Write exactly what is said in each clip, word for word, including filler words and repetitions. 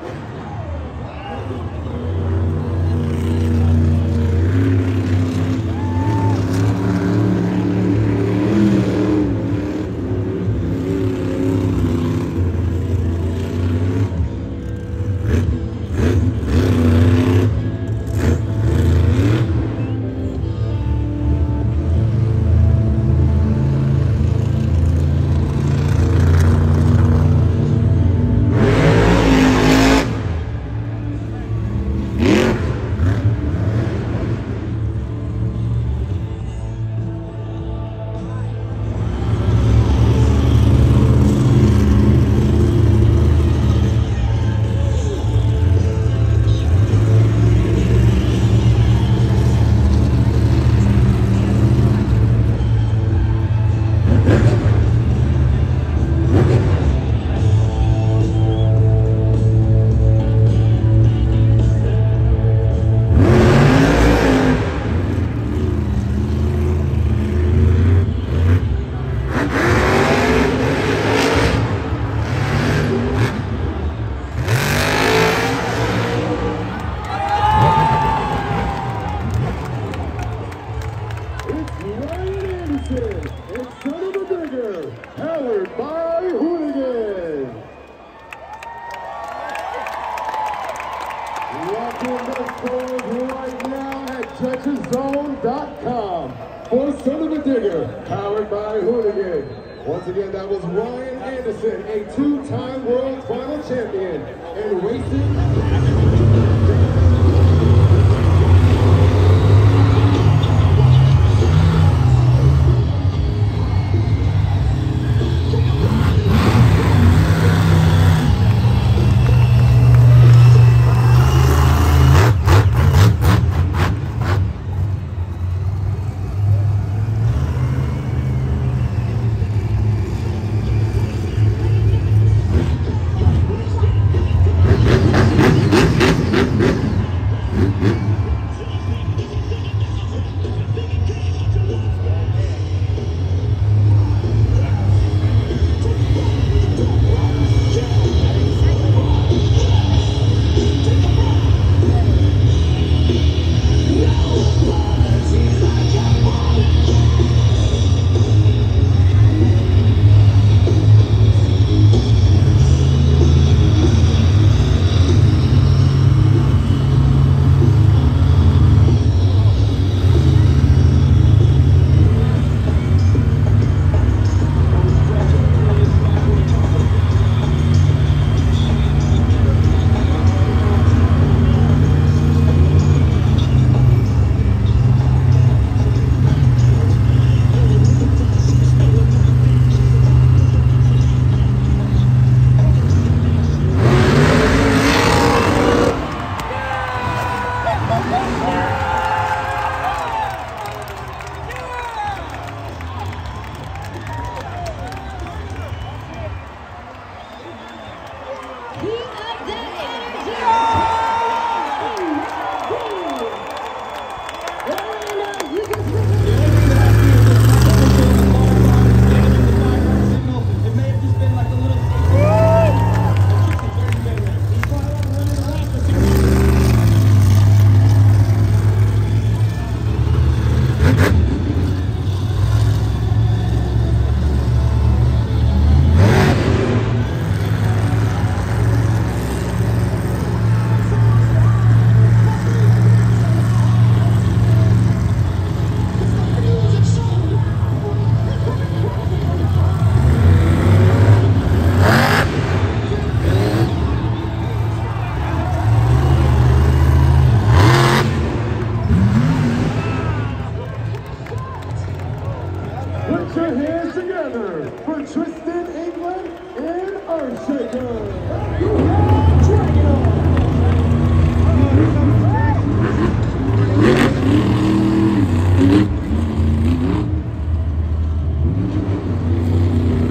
Ryan Anderson, it's son of a digger, powered by Hoonigan. Welcome to the polls right now at judges zone dot com for Son of a Digger, powered by Hoonigan. Once again, that was Ryan Anderson, a two-time world final champion in racing.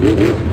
Thank you.